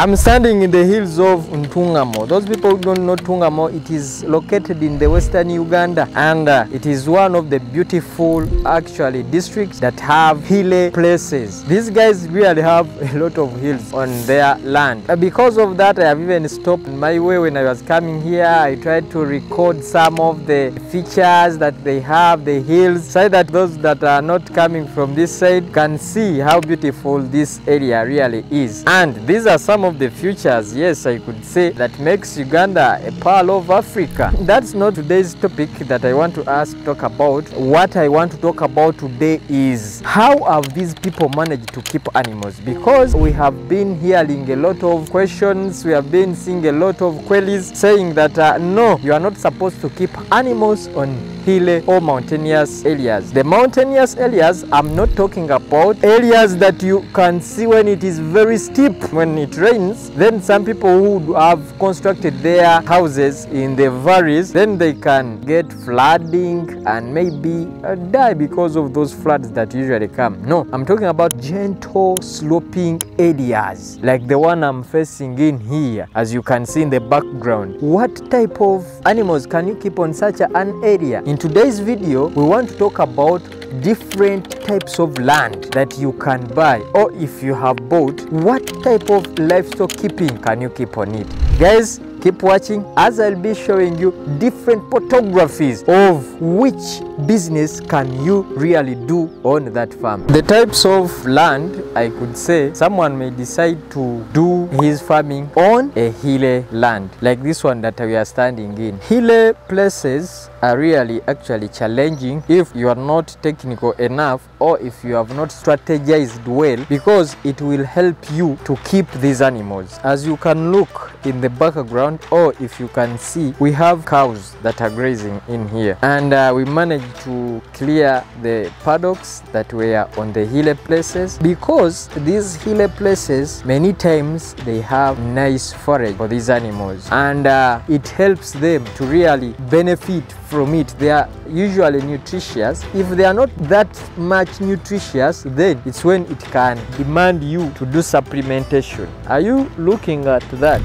I'm standing in the hills of Ntungamo. Those people who don't know Ntungamo, it is located in the western Uganda, and it is one of the beautiful actually districts that have hilly places. These guys really have a lot of hills on their land. Because of that, I have even stopped on my way when I was coming here. I tried to record some of the features that they have, the hills, so that those that are not coming from this side can see how beautiful this area really is. And these are some of the features, yes, I could say, that makes Uganda a pearl of Africa. That's not today's topic that I want to talk about. What I want to talk about today is how have these people managed to keep animals? Because we have been hearing a lot of questions, we have been seeing a lot of queries saying that no, you are not supposed to keep animals on hilly or mountainous areas. The mountainous areas, I'm not talking about areas that you can see when it is very steep, when it rains. Then some people who have constructed their houses in the valleys, then they can get flooding and maybe die because of those floods that usually come. No, I'm talking about gentle sloping areas like the one I'm facing in here, as you can see in the background. What type of animals can you keep on such an area? In today's video, we want to talk about different types of land that you can buy, or if you have bought, what type of livestock keeping can you keep on it. Guys, keep watching as I'll be showing you different photographies of which business can you really do on that farm. The types of land, I could say, someone may decide to do his farming on a hilly land like this one that we are standing in. Hilly places are really actually challenging if you are not technical enough, or if you have not strategized well, because it will help you to keep these animals. As you can look in the background, or if you can see, we have cows that are grazing in here, and we managed to clear the paddocks that were on the hilly places, because these hilly places many times they have nice forage for these animals, and it helps them to really benefit from it. They are usually nutritious. If they are not that much nutritious, then it's when it can demand you to do supplementation. Are you looking at that?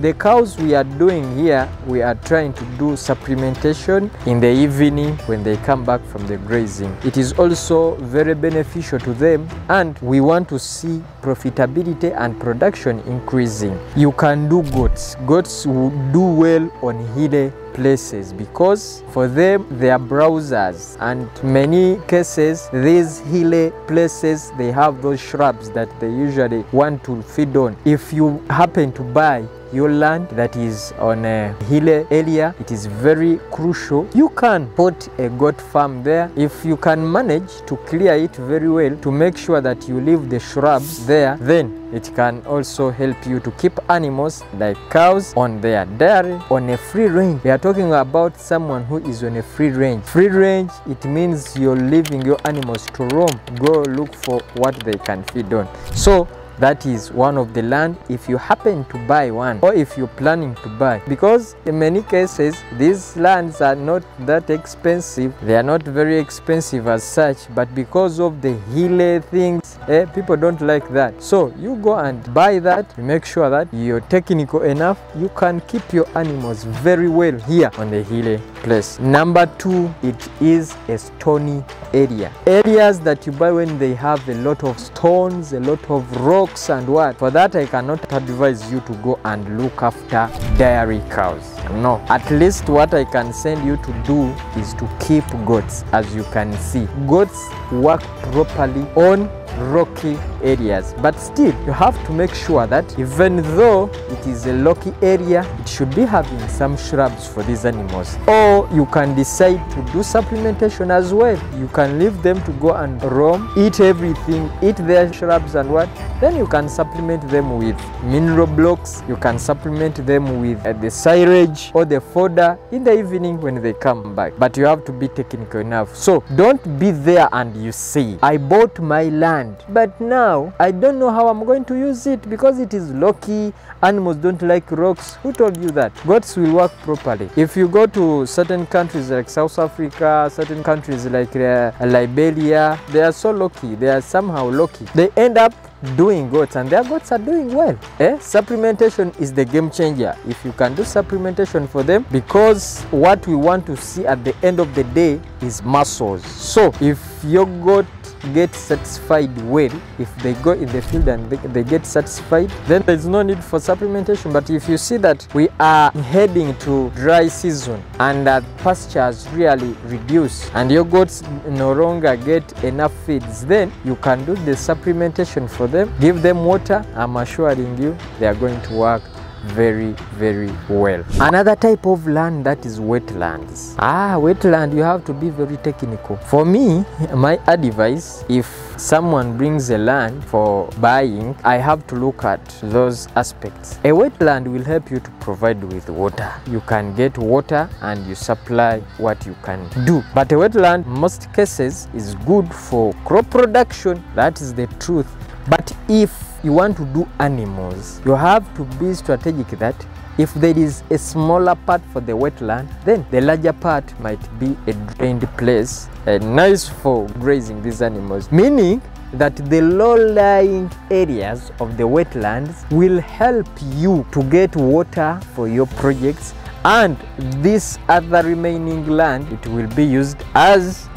The cows we are doing here, we are trying to do supplementation in the evening when they come back from the grazing. It is also very beneficial to them, and we want to see profitability and production increasing. You can do goats. Goats will do well on hilly places, because for them they are browsers, and many cases these hilly places they have those shrubs that they usually want to feed on. If you happen to buy your land that is on a hilly area, it is very crucial. You can put a goat farm there if you can manage to clear it very well, to make sure that you leave the shrubs there. Then it can also help you to keep animals like cows on their dairy on a free range. We are talking about someone who is on a free range. Free range, it means you're leaving your animals to roam, go look for what they can feed on. So that is one of the land, if you happen to buy one, or if you're planning to buy, because in many cases these lands are not that expensive. They are not very expensive as such, but because of the hilly things, people don't like that. So you go and buy that. You make sure that you're technical enough, you can keep your animals very well here on the hilly place. Number 2, it is a stony area. Areas that you buy when they have a lot of stones, a lot of rocks, and what. For that, I cannot advise you to go and look after dairy cows. No, at least what I can send you to do is to keep goats. As you can see, goats work properly on rocky areas, but still you have to make sure that even though it is a rocky area, it should be having some shrubs for these animals. Or you can decide to do supplementation as well. You can leave them to go and roam, eat everything, eat their shrubs and what. Then you can supplement them with mineral blocks. You can supplement them with the silage or the fodder in the evening when they come back. But you have to be technical enough. So don't be there and you say, I bought my land, but now I don't know how I'm going to use it because it is rocky. Animals don't like rocks. Who told you that? Goats will work properly. If you go to certain countries like South Africa, certain countries like Liberia, they are so lucky. They are somehow lucky. They end up doing goats, and their goats are doing well. Supplementation is the game changer. If you can do supplementation for them, because what we want to see at the end of the day is muscles. So if your goat get satisfied well, if they go in the field and they get satisfied, then there's no need for supplementation. But if you see that we are heading to dry season and that pastures really reduce and your goats no longer get enough feeds, then you can do the supplementation for them, give them water. I'm assuring you they are going to work very, very well. Another type of land, that is wetlands. Wetland, you have to be very technical. For me, my advice, if someone brings a land for buying, I have to look at those aspects. A wetland will help you to provide with water. You can get water and you supply what you can do. But a wetland, most cases, is good for crop production. That is the truth. But if you want to do animals, you have to be strategic that if there is a smaller part for the wetland, then the larger part might be a drained place, nice for grazing these animals, meaning that the low-lying areas of the wetlands will help you to get water for your projects, and this other remaining land, it will be used as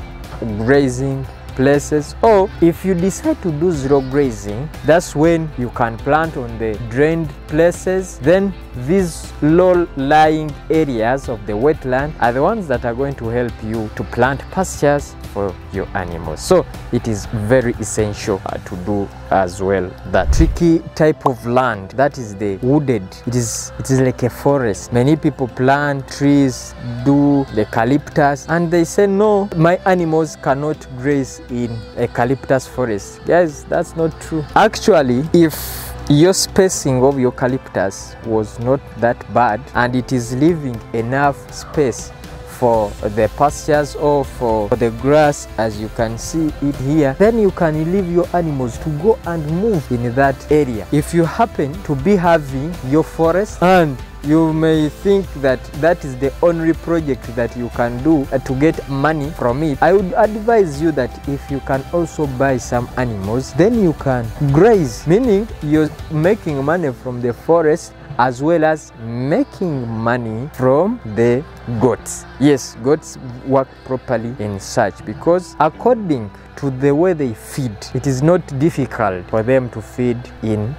grazing places. Or if you decide to do zero grazing, that's when you can plant on the drained places. Then these low-lying areas of the wetland are the ones that are going to help you to plant pastures for your animals. So it is very essential to do as well that. Tricky type of land, that is the wooded. It is like a forest. Many people plant trees, do the eucalyptus, and they say, no, my animals cannot graze in eucalyptus forest. Guys, that's not true. Actually, if your spacing of eucalyptus was not that bad and it is leaving enough space for the pastures or for the grass, as you can see it here, then you can leave your animals to go and move in that area. If you happen to be having your forest and you may think that that is the only project that you can do to get money from it, I would advise you that if you can also buy some animals, then you can graze, meaning you're making money from the forest as well as making money from the goats. Yes, goats work properly in such, because according to the way they feed, it is not difficult for them to feed in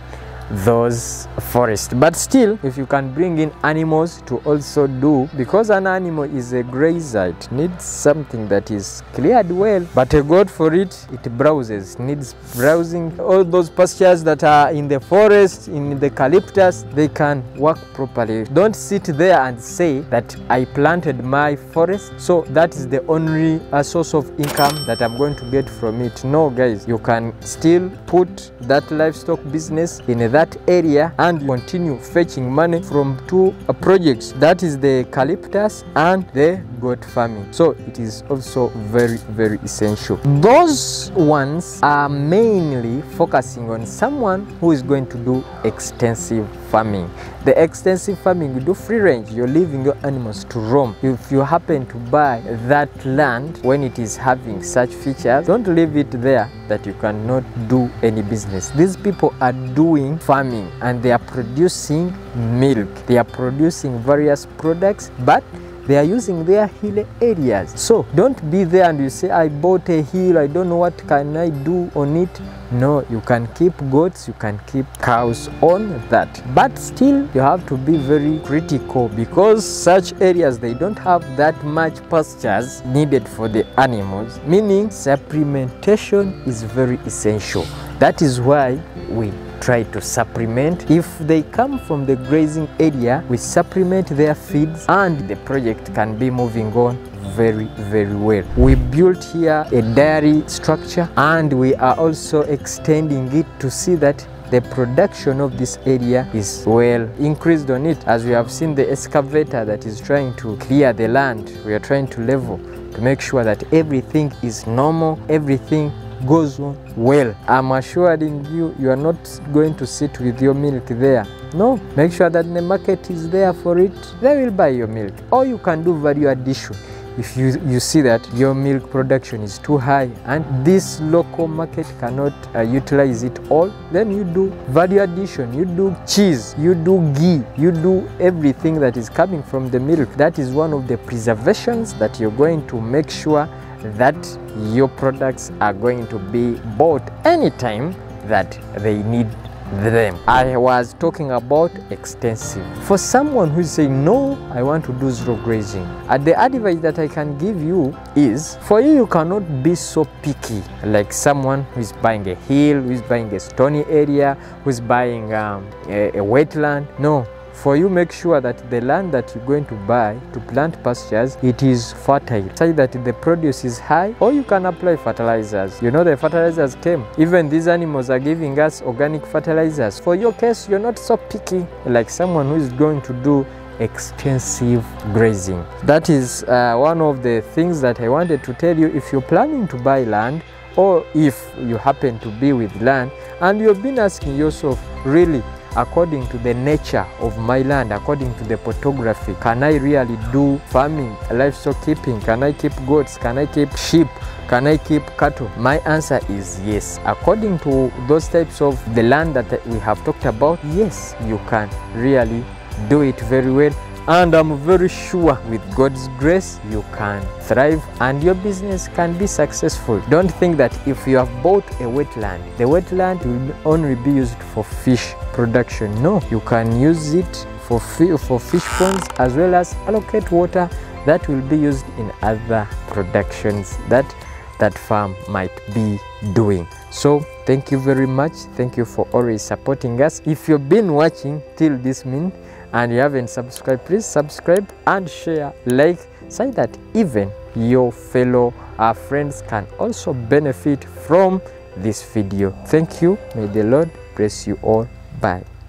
those forests. But still, if you can bring in animals to also do, because an animal is a grazer, it needs something that is cleared well. But a goat, for it browses, needs browsing. All those pastures that are in the forest, in the eucalyptus, they can work properly. Don't sit there and say that I planted my forest, so that is the only source of income that I'm going to get from it. No, guys, you can still put that livestock business in that area and continue fetching money from two projects, that is the eucalyptus and the goat farming. So it is also very, very essential. Those ones are mainly focusing on someone who is going to do extensive farming. The extensive farming, you do free range, you're leaving your animals to roam. If you happen to buy that land when it is having such features, don't leave it there that you cannot do any business. These people are doing farming and they are producing milk, they are producing various products, but they are using their hill areas. So don't be there and you say, I bought a hill, I don't know what can I do on it. No, you can keep goats, you can keep cows on that, but still you have to be very critical, because such areas, they don't have that much pastures needed for the animals, meaning supplementation is very essential. That is why we try to supplement. If they come from the grazing area, we supplement their feeds and the project can be moving on very, very well. We built here a dairy structure and we are also extending it to see that the production of this area is well increased on it. As we have seen the excavator that is trying to clear the land, we are trying to level to make sure that everything is normal, everything goes on well. I'm assuring you, you are not going to sit with your milk there. No, make sure that the market is there for it. They will buy your milk. Or you can do value addition. If you see that your milk production is too high and this local market cannot utilize it all, then you do value addition, you do cheese, you do ghee, you do everything that is coming from the milk. That is one of the preservations that you're going to make sure that your products are going to be bought anytime that they need them. I was talking about extensive. For someone who is saying, no, I want to do zero grazing, the advice that I can give you is, for you, you cannot be so picky, like someone who is buying a hill, who is buying a stony area, who is buying a wetland. No. For you, make sure that the land that you're going to buy to plant pastures, it is fertile, such that the produce is high, or you can apply fertilizers. You know, the fertilizers came. Even these animals are giving us organic fertilizers. For your case, you're not so picky like someone who is going to do extensive grazing. That is one of the things that I wanted to tell you. If you're planning to buy land, or if you happen to be with land, and you've been asking yourself, really, according to the nature of my land, according to the topography, can I really do farming, livestock keeping? Can I keep goats? Can I keep sheep? Can I keep cattle? My answer is yes. According to those types of the land that we have talked about, yes, you can really do it very well. And I'm very sure with God's grace, you can thrive and your business can be successful. Don't think that if you have bought a wetland, the wetland will only be used for fish production. No, you can use it for fish ponds, as well as allocate water that will be used in other productions that farm might be doing. So thank you very much. Thank you for always supporting us. If you've been watching till this minute and you haven't subscribed, please subscribe and share, like, so that even your fellow friends can also benefit from this video. Thank you. May the Lord bless you all. Bye.